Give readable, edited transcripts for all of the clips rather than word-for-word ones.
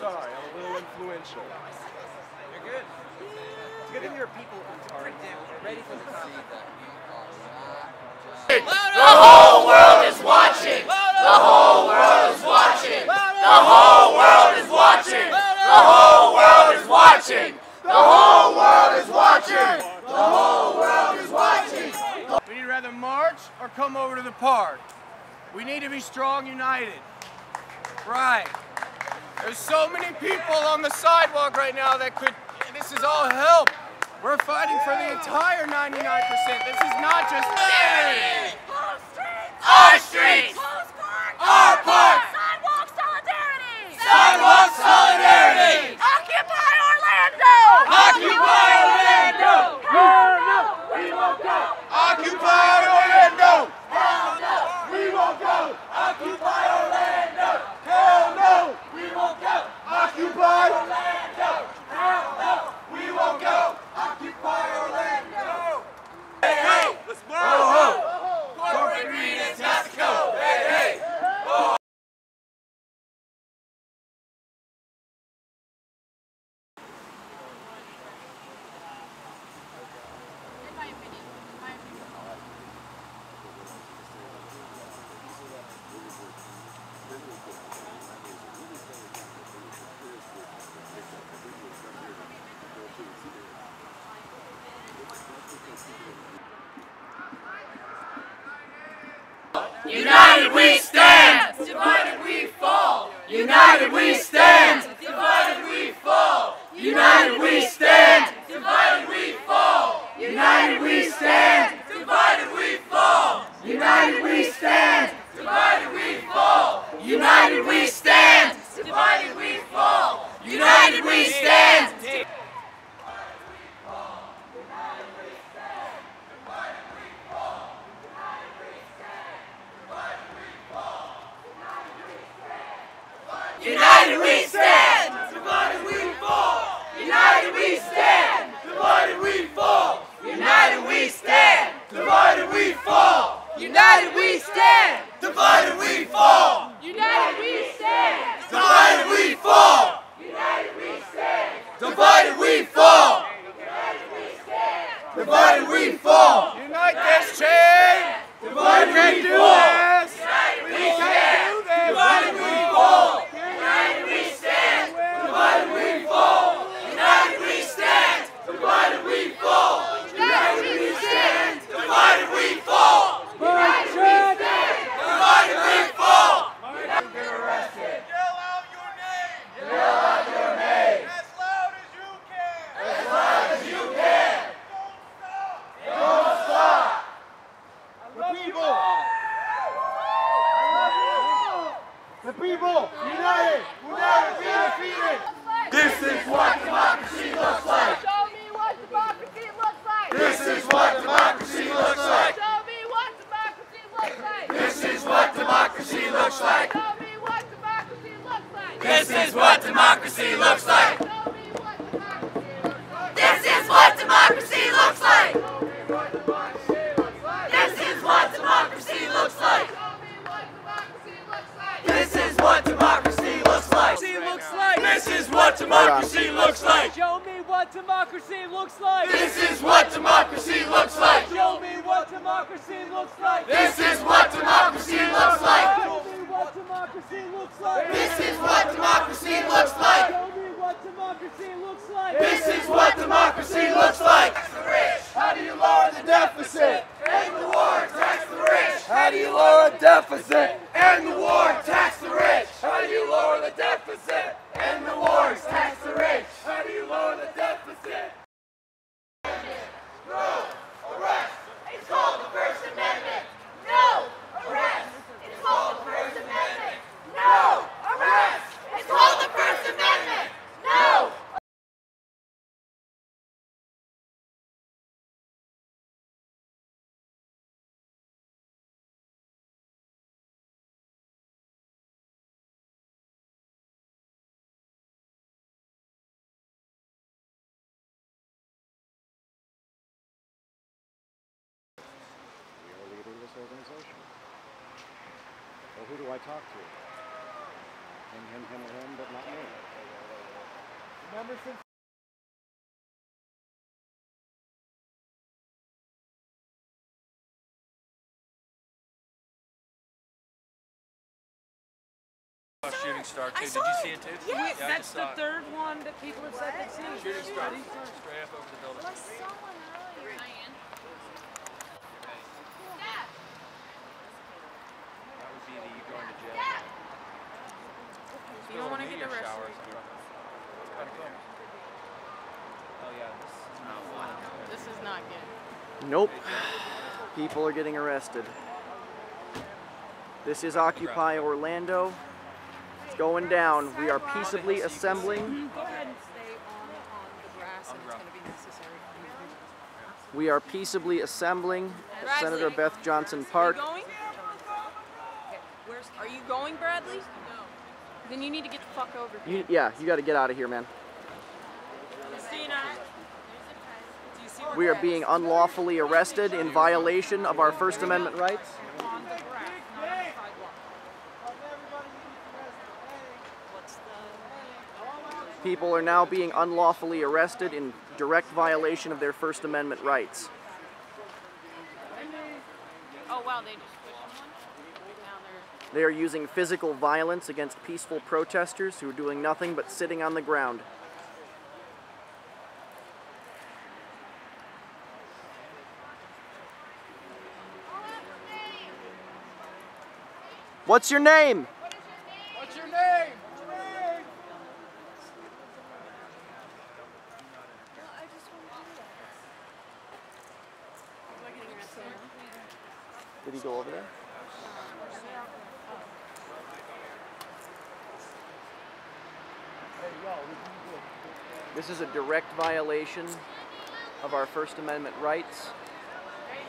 Sorry, I'm a little influential. You're good. It's good to hear people who are ready for the comedy. The whole world is watching. The whole world is watching. The whole world is watching. The whole world is watching. The whole world is watching. The whole world is watching. Would you rather march or come over to the park? We need to be strong, united. Right. There's so many people on the sidewalk right now that could, this is all help. We're fighting for the entire 99%. This is not just me. Our streets. Our park. Sidewalk solidarity. Sidewalk solidarity. Occupy Orlando. Occupy Orlando. Hell no, we won't go. Occupy Orlando. Hell no, we won't go. Occupy Orlando. Hell no, we won't go. Occupy Orlando. Hell no, we won't go. Occupy Orlando. Hey, hey, let's march. Oh, ho. Corporate greed has got to go. Hey, hey. Oh. United we stand, divided we fall. United we stand, divided we fall. United we stand, divided we fall. United we stand, divided we fall. United we stand, divided we fall. United we stand, divided we fall. United we stand. United we stand, divided we fall. United we stand, divided we fall. United we stand, divided we fall. United we stand, divided we fall. United we stand, divided we fall. United we stand, divided we fall. United we stand, divided we fall. Unite this chain, divided we fall. We can't do this, divided we fall. United we stand, divided we fall. United we stand, divided we fall. United we stand, divided we fall. United we stand, divided we fall. You've been arrested. Yell out your name. Yell out your name. As loud as you can. As loud as you can. Don't stop. The people. The people, united, will never be defeated. This is what democracy looks like. Show me what democracy looks like. This is what democracy looks like. Show me what democracy looks like. This is what democracy looks like. Show me what democracy looks like. This is what democracy looks like. Show me what democracy looks like. This is what democracy looks like. This is what democracy looks like. This is what democracy looks like. This is what democracy looks like. Show me what democracy looks like. This is what democracy looks like. Show me what democracy looks like. This is what democracy looks like. Show me what democracy looks like. This is what democracy looks like. Show me what democracy looks like. This is what democracy looks like. Tax the rich. How do you lower the deficit? End the war. Tax the rich. How do you lower a deficit? End the war. Tax the rich. How do you lower the deficit? End the wars. Tax the rich. How do you lower the deficit? No arrest. It's called the First Amendment. No arrest. It's called the First Amendment. No arrest. It's called the First Amendment. No. Who do I talk to? Him, but not me. Remember since... Shooting Star 2. Did you see it too? Yes. Yeah, that's the third one that people have said they've seen. Shooting Star 2. Straight up over the building. Well, someone earlier. Ryan. Stop. That would be the you going to jail. Stop. You don't want to get the rest of it. Oh yeah, this is not fun. This is not good. Nope. People are getting arrested. This is Occupy Orlando. Going down. We are peaceably assembling. Go ahead and stay on the grass and it's going to be necessary. We are peaceably assembling at Senator Beth Johnson Park. Are you going? Are you going, Bradley? No. Then you need to get the fuck over here. Yeah, you got to get out of here, man. We are being unlawfully arrested in violation of our First Amendment rights. People are now being unlawfully arrested in direct violation of their First Amendment rights. Oh, wow, they just pushed someone? They are using physical violence against peaceful protesters who are doing nothing but sitting on the ground. What's your name? Did he go over there? This is a direct violation of our First Amendment rights,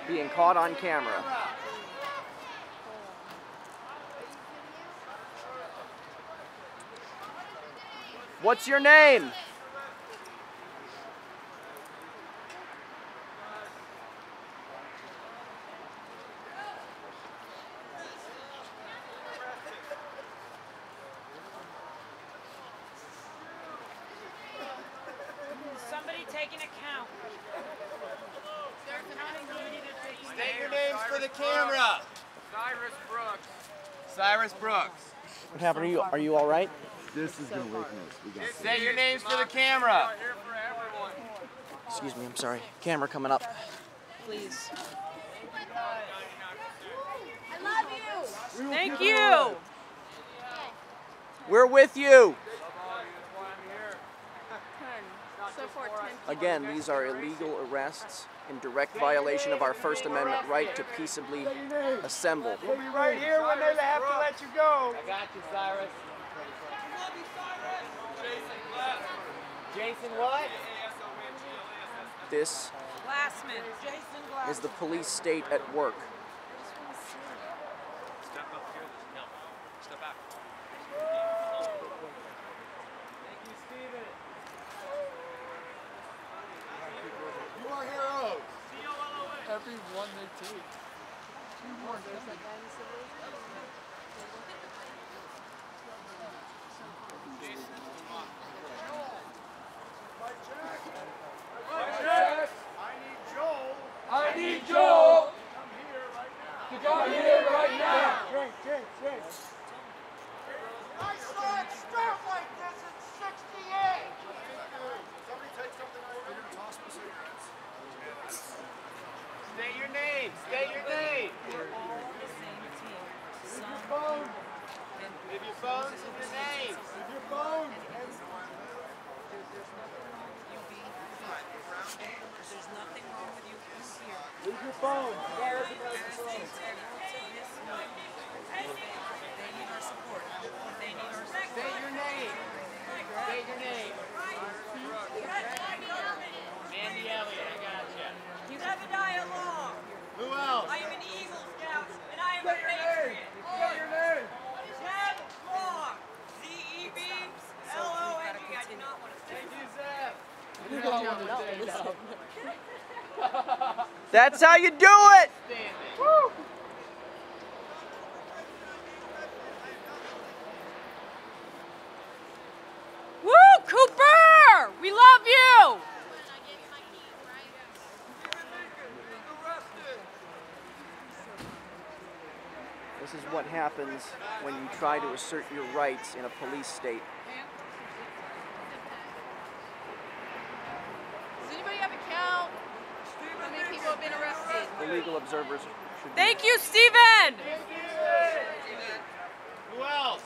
being caught on camera. What's your name? What happened to you? Are you all right? This is going to wake me up. Say your names for the camera. Excuse me, I'm sorry. Camera coming up. Please. I love you. Thank you. We're with you. Again, these are illegal arrests in direct violation of our First Amendment right to peaceably assemble. We'll be right here when they have to let you go. I got you, Cyrus. I love you, Cyrus. Jason Glassman. Jason what? This is the police state at work. Step up here. No. Step back. Thank you, Steven. You are heroes. Every one they take. I need Joel to come here right now. Drink. I saw it stuff like this in '68. Somebody take something over here and toss me cigarettes. State your name. We're all on the same team. Leave your phones and your names. Leave your phones. There's nothing wrong with you here. Leave your phones. They need our support. They need our support. State your name. Andy Elliott, I got you. Zebadiah Long. Who else? I am an Eagle Scout, and I am a patriot. Say your name. Zeb Long. Z-E-B-L-O-N-G. I did not want to say that. You don't want to say that. That's how you do it. Woo. This is what happens when you try to assert your rights in a police state. Does anybody have a count? How many people have been arrested? The legal observers should be. Thank you, Steven! Who else?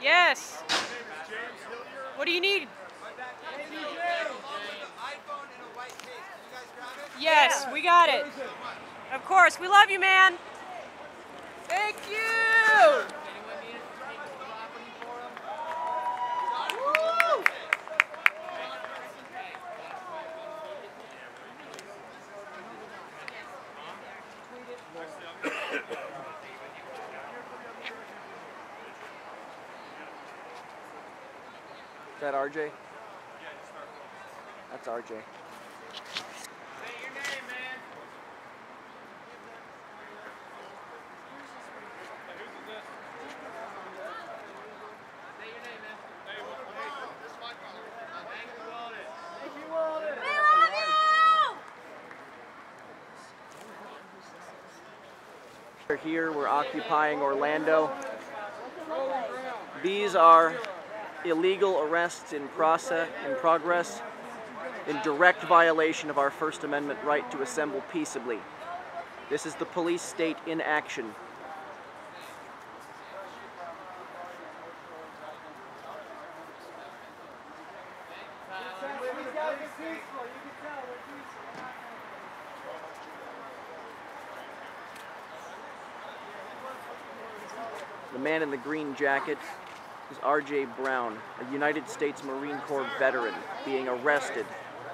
Yes. What do you need? Yes, we got it. Of course. We love you, man. Thank you. Is that RJ? That's RJ. Say your name, man. Say your name, man. Thank you, Walden. Thank you, Walden. We love you! We're here, we're occupying Orlando. These are illegal arrests in progress in direct violation of our First Amendment right to assemble peaceably. This is the police state in action. The man in the green jacket is RJ Brown, a United States Marine Corps veteran, being arrested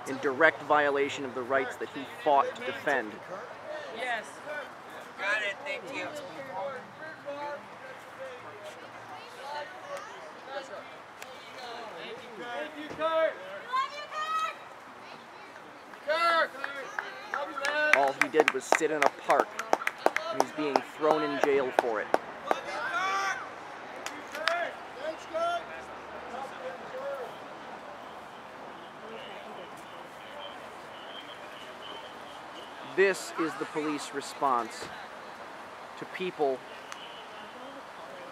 in direct violation of the rights that he fought to defend. Yes. Got it, thank you. Thank you, Kurt. All he did was sit in a park, and he's being thrown in jail for it. This is the police response to people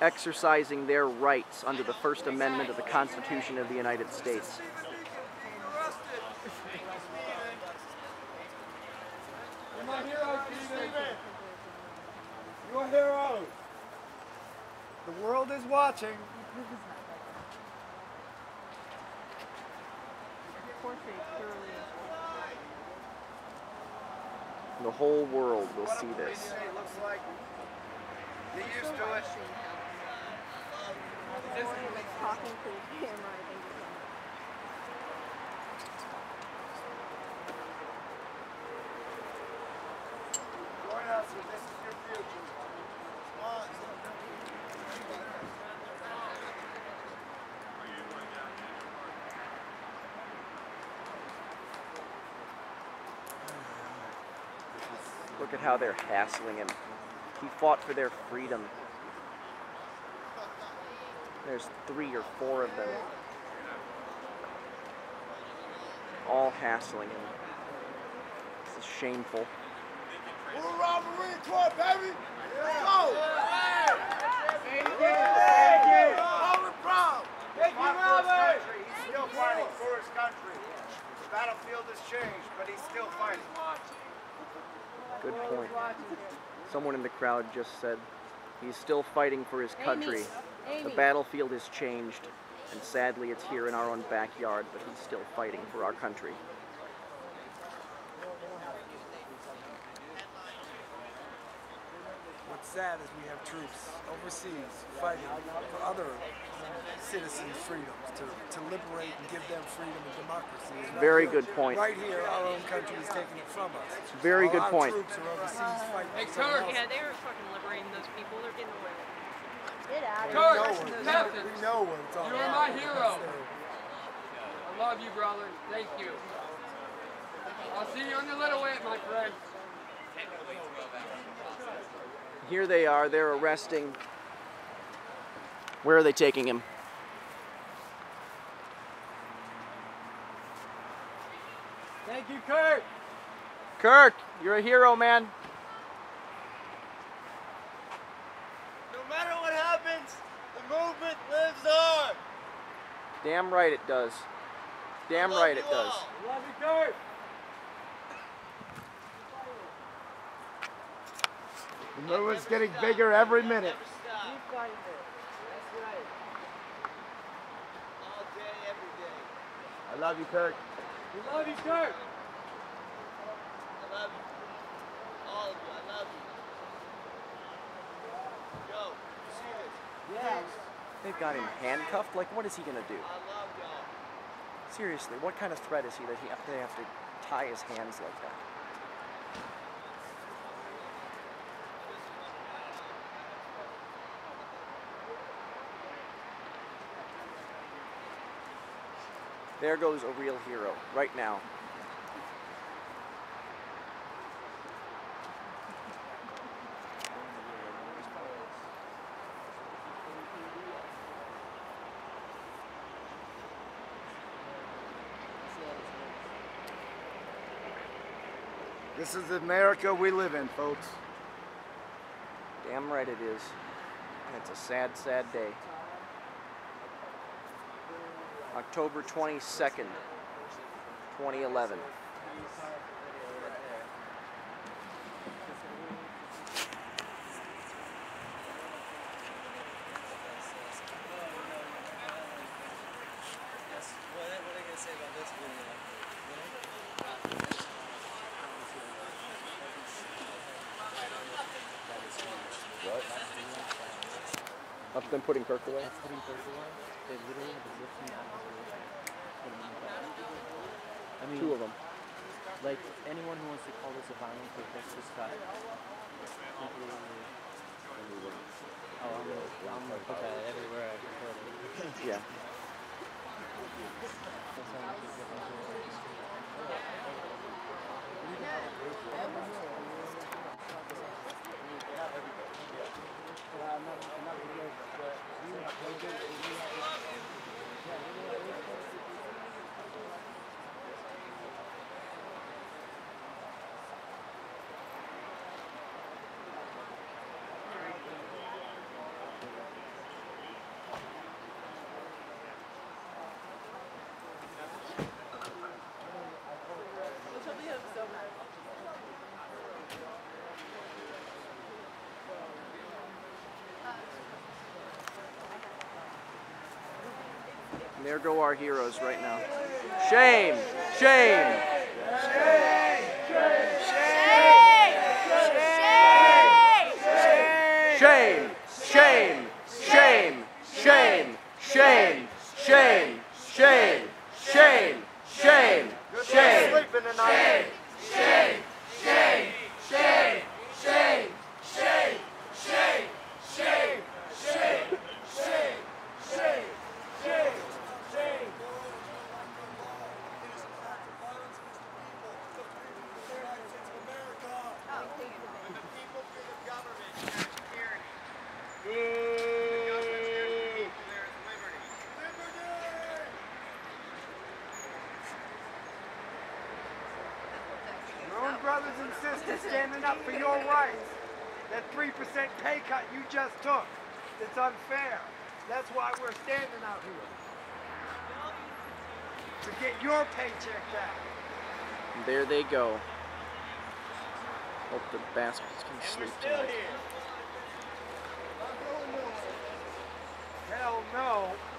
exercising their rights under the First Amendment of the Constitution of the United States. You're my hero, Steven. You're a hero. The world is watching. The whole world will see this. Look at how they're hassling him. He fought for their freedom. There's 3 or 4 of them. All hassling him. This is shameful. We're a robbery club, baby! Let's go! Thank you! Thank you! Robert Brown! Thank you, Robert! He's still fighting for his country. The battlefield has changed, but he's still fighting. Good point. Someone in the crowd just said, He's still fighting for his country. Amy. The battlefield has changed, and sadly it's here in our own backyard, but he's still fighting for our country. What's sad is we have troops overseas fighting for other citizens' freedoms, to liberate and give them freedom and democracy. And very good point. Right here, our own country is taking it from us. Very good point. Troops are overseas fighting for someone else. Yeah, they were fucking liberating those people. They're getting away with it. Get out of here. We know what it's all about. You're my hero. I love you, brother. Thank you. I'll see you in the little way, my friend. Here they are. They're arresting. Where are they taking him? Thank you, Kurt. Kurt, you're a hero, man. No matter what happens, the movement lives on. Damn right it does. Damn right it does. Love you, Kurt. The movement's getting bigger every minute. Keep fighting it. I love you, Kurt. We love you, Kurt. I love you. All of you. I love you. Yo, you see this? Yes. They've got him handcuffed. Like, what is he going to do? I love y'all. Seriously, what kind of threat is he that they have to tie his hands like that? There goes a real hero, right now. This is the America we live in, folks. Damn right it is. And it's a sad, sad day. October 22nd, 2011. That's them putting Kirk away? That's putting Kirk away. They literally have been lifting out of the way. I mean, two of them. Like, anyone who wants to call this a violent protest, just stop. Oh, I'm going to put that everywhere I can put it. Yeah. There go our heroes right now. Shame! Shame! Shame! Shame! Shame! Shame! Shame! Shame! Shame! Shame! Shame! Shame! Shame! Shame! Shame! Shame! Shame! Shame! Shame! Shame! Shame! Shame! Shame! Shame! Shame! Brothers and sisters standing up for your rights. That 3% pay cut you just took, it's unfair. That's why we're standing out here. To get your paycheck back. There they go. Hope the bastards can sleep tonight. hell no.